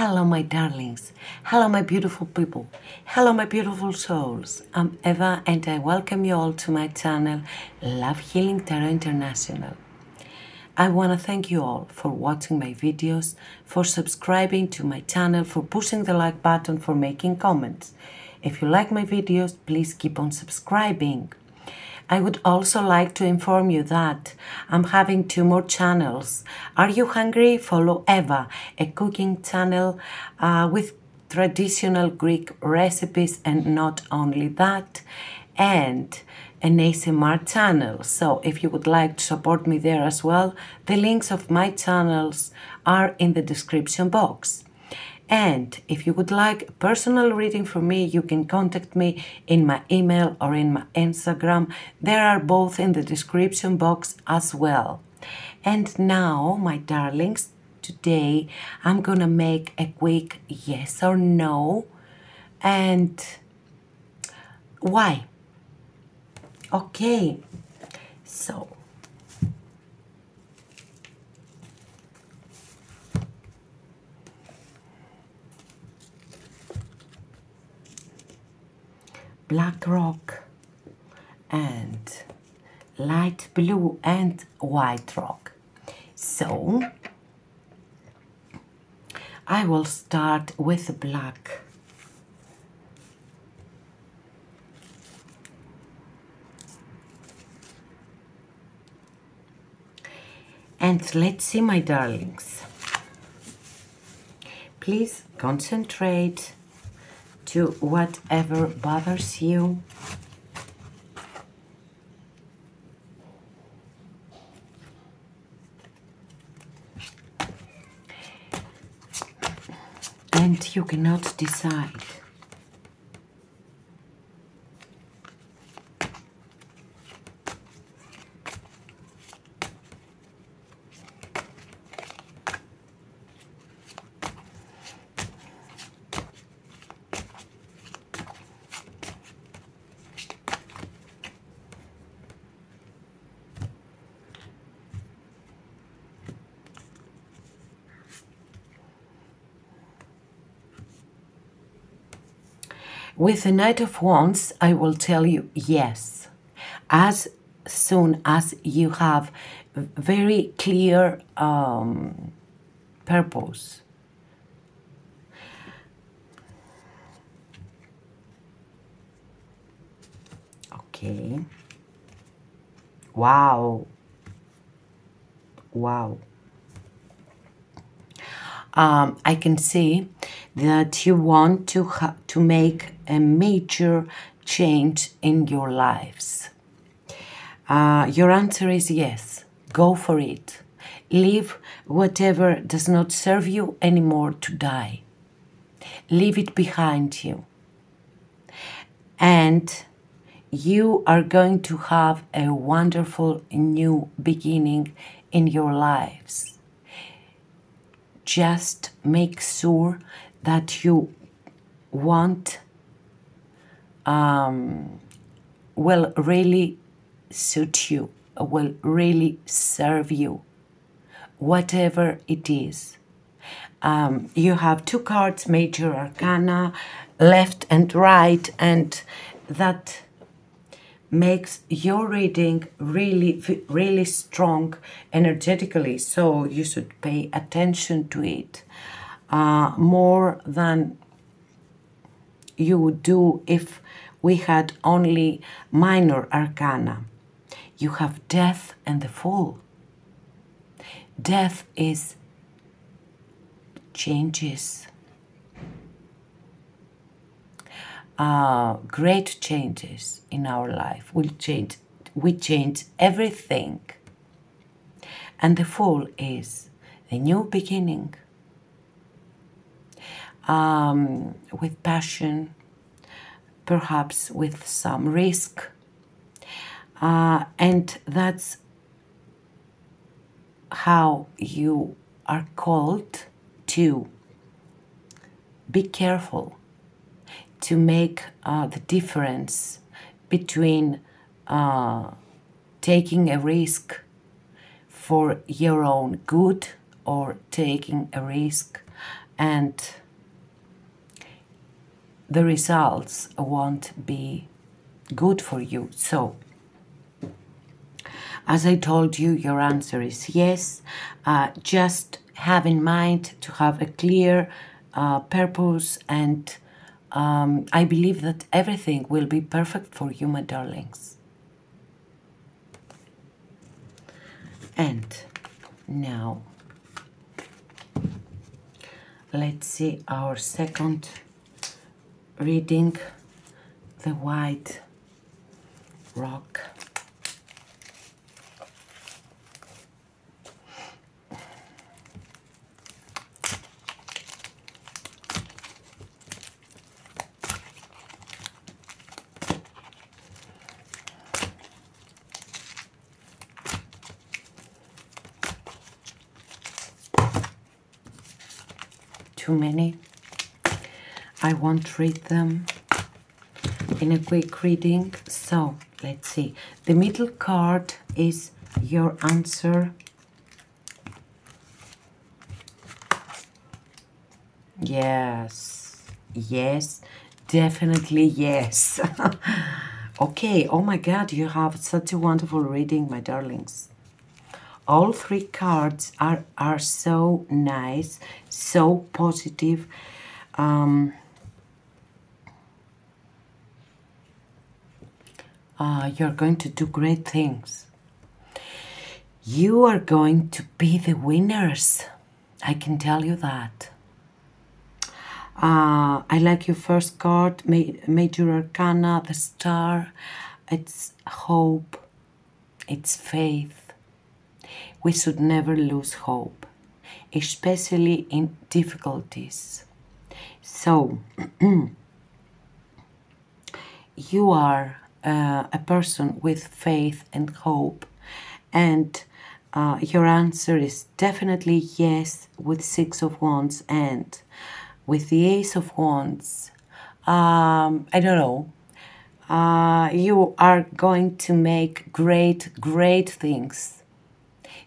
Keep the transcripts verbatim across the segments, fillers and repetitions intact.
Hello, my darlings. Hello, my beautiful people. Hello, my beautiful souls. I'm Eva and I welcome you all to my channel, Love Healing Tarot International. I want to thank you all for watching my videos, for subscribing to my channel, for pushing the like button, for making comments. If you like my videos, please keep on subscribing. I would also like to inform you that I'm having two more channels. Are you hungry? Follow Eva, a cooking channel uh, with traditional Greek recipes, and not only that, and an A S M R channel. So if you would like to support me there as well, the links of my channels are in the description box. And if you would like a personal reading from me, you can contact me in my email or in my Instagram. They are both in the description box as well. And now, my darlings, today I'm gonna make a quick yes or no and why. Okay, so Black Rock and Light Blue and White Rock. So I will start with the black. And let's see, my darlings. Please concentrate to whatever bothers you. And you cannot decide. With the Knight of Wands, I will tell you yes. As soon as you have very clear um, purpose. Okay. Wow. Wow. Um, I can see that you want to ha to make a major change in your lives. Uh, your answer is yes. Go for it. Leave whatever does not serve you anymore to die. Leave it behind you. And you are going to have a wonderful new beginning in your lives. Just make sure that you want um, will really suit you, will really serve you, whatever it is. Um, you have two cards, Major Arcana, left and right, and that makes your reading really, really strong energetically, so you should pay attention to it uh, more than you would do if we had only minor arcana. You have Death and the Fool. Death is changes, Uh, great changes in our life. We change, we change everything. And the Fool is a new beginning um, with passion, perhaps with some risk. Uh, and that's how you are called to be careful, to make uh, the difference between uh, taking a risk for your own good or taking a risk and the results won't be good for you. So, as I told you, your answer is yes. Uh, just have in mind to have a clear uh, purpose, and um, I believe that everything will be perfect for you, my darlings. And now, let's see our second reading, the White Rock. Too many. I won't read them in a quick reading. So let's see. The middle card is your answer. Yes. Yes. Definitely yes. Okay. Oh my God. You have such a wonderful reading, my darlings. All three cards are, are so nice, so positive. Um, uh, you're going to do great things. You are going to be the winners. I can tell you that. Uh, I like your first card, Major Arcana, the Star. It's hope. It's faith. We should never lose hope, especially in difficulties. So, you are uh, a person with faith and hope, and uh, your answer is definitely yes with Six of Wands and with the Ace of Wands. Um, I don't know. Uh, you are going to make great, great things.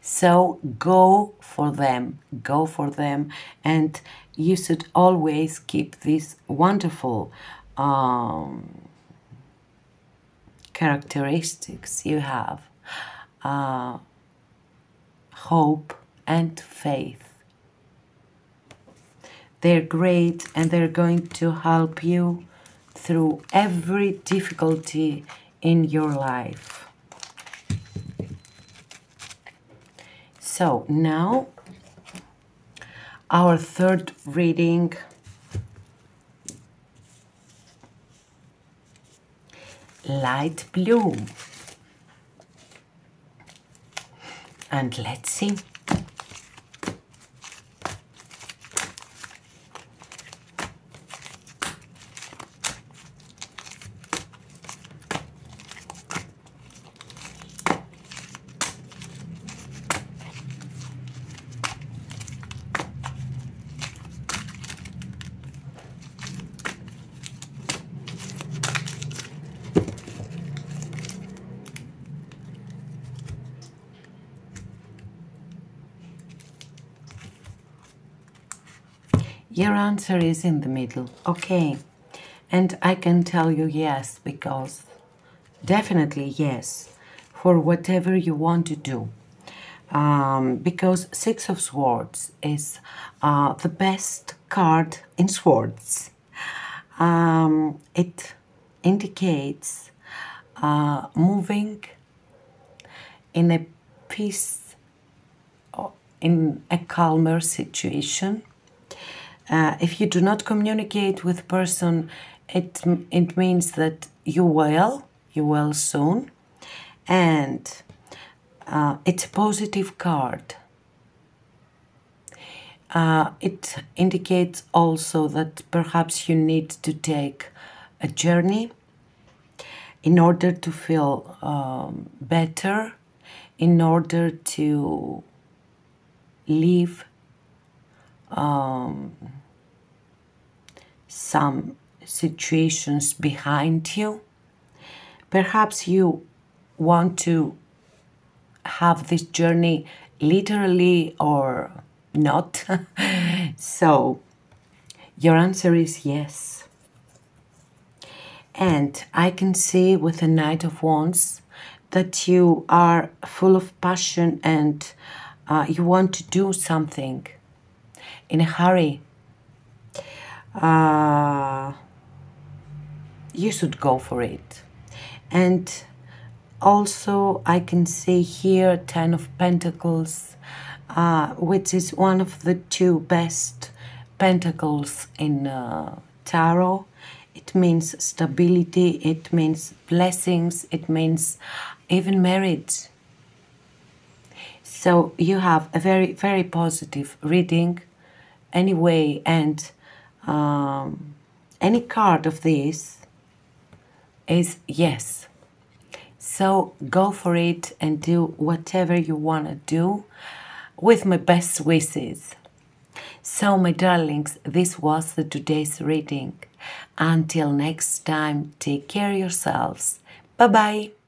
So go for them, go for them, and you should always keep this wonderful um, characteristics you have, uh, hope and faith. They're great, and they're going to help you through every difficulty in your life. So now, our third reading, Light Blue. And let's see. Your answer is in the middle. Okay. And I can tell you yes, because definitely yes for whatever you want to do. Um, because Six of Swords is uh, the best card in swords. Um, it indicates uh, moving in a peace, in a calmer situation. Uh, if you do not communicate with person, it, it means that you will, you will soon. And uh, it's a positive card. Uh, it indicates also that perhaps you need to take a journey in order to feel um, better, in order to live Um, some situations behind you. Perhaps you want to have this journey literally or not. So Your answer is yes. And I can see with the Knight of Wands that you are full of passion and uh, you want to do something in a hurry. Uh, you should go for it. And also I can see here Ten of Pentacles, uh, which is one of the two best pentacles in uh, tarot. It means stability, it means blessings, it means even marriage. So you have a very, very positive reading anyway, and um, any card of this is yes. So go for it and do whatever you want to do with my best wishes. So, my darlings, this was the today's reading. Until next time, take care of yourselves. Bye-bye.